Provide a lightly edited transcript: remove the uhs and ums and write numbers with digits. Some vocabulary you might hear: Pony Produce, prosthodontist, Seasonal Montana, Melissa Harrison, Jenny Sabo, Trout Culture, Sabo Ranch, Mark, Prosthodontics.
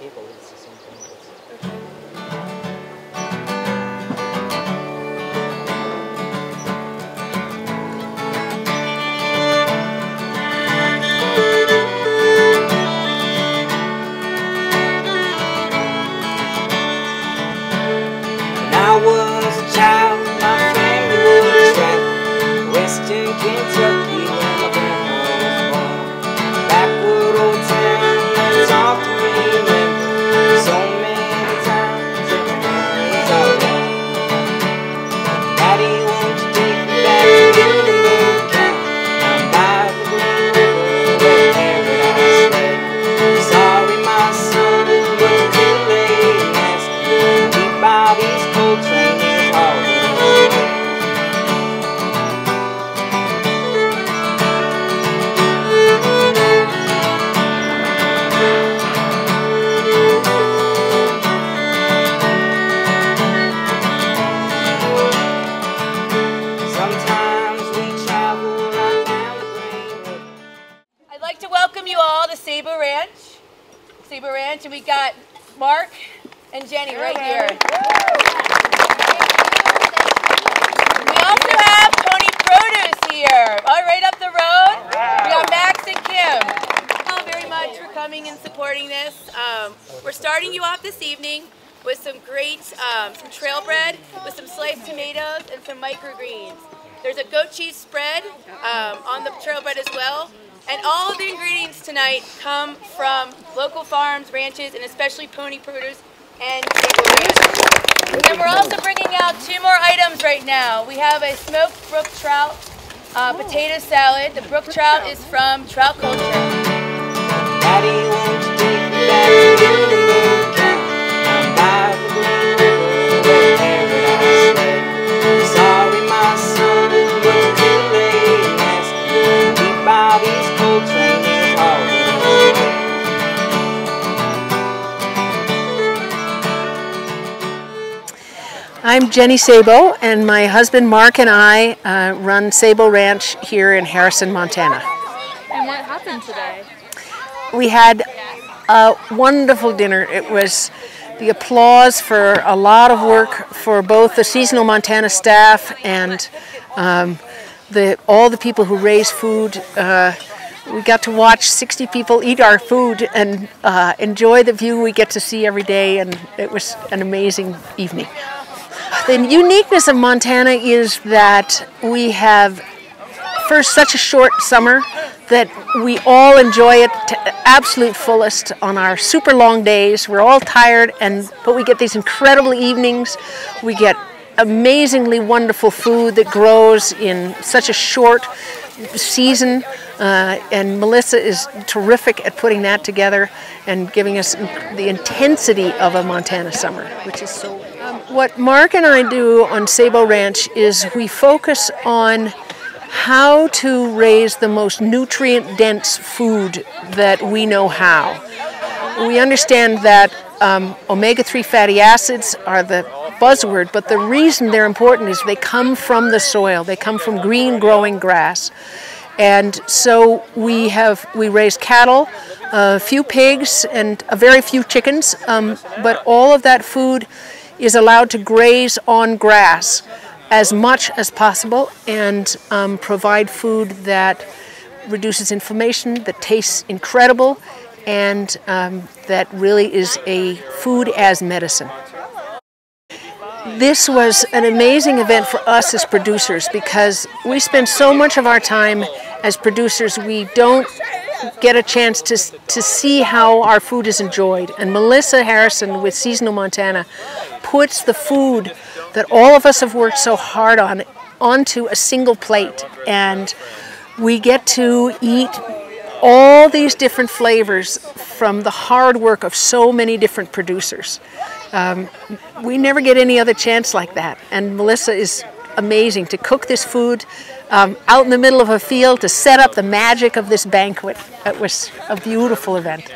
cable, it's the same thing. When I was a child, my family was trapped, Western Kentucky. Sabo Ranch, and we got Mark and Jenny right here. We also have Pony Produce here, right up the road. We got Max and Kim. Thank you all very much for coming and supporting this. We're starting you off this evening with some great some trail bread with some sliced tomatoes and some microgreens. There's a goat cheese spread on the trail bread as well. And all of the ingredients tonight come from local farms, ranches, and especially Pony Produce and Sabo Ranch. And then we're also bringing out two more items right now. We have a smoked brook trout potato salad. The brook trout is from Trout Culture. Daddy, won't you take me back to the mountain? By the river where paradise lay. Sorry, my son, it's too late. Asking me by these cold trains. I'm Jenny Sabo, and my husband Mark and I run Sabo Ranch here in Harrison, Montana. And what happened today? We had a wonderful dinner. It was the applause for a lot of work for both the Seasonal Montana staff and all the people who raise food. We got to watch 60 people eat our food and enjoy the view we get to see every day, and it was an amazing evening. The uniqueness of Montana is that we have first such a short summer that we all enjoy it to absolute fullest on our super long days. We're all tired, but we get these incredible evenings. We get amazingly wonderful food that grows in such a short season, and Melissa is terrific at putting that together and giving us the intensity of a Montana summer, which is so. What Mark and I do on Sabo Ranch is we focus on how to raise the most nutrient-dense food that we know how. We understand that omega-3 fatty acids are the buzzword, but the reason they're important is they come from the soil. They come from green growing grass. And so we raise cattle, a few pigs, and a very few chickens, but all of that food is allowed to graze on grass as much as possible, and provide food that reduces inflammation, that tastes incredible, and that really is a food as medicine. This was an amazing event for us as producers, because we spend so much of our time as producers, we don't get a chance to see how our food is enjoyed. And Melissa Harrison with Seasonal Montana puts the food that all of us have worked so hard on onto a single plate, and we get to eat all these different flavors from the hard work of so many different producers. We never get any other chance like that, and Melissa is amazing to cook this food out in the middle of a field to set up the magic of this banquet. It was a beautiful event.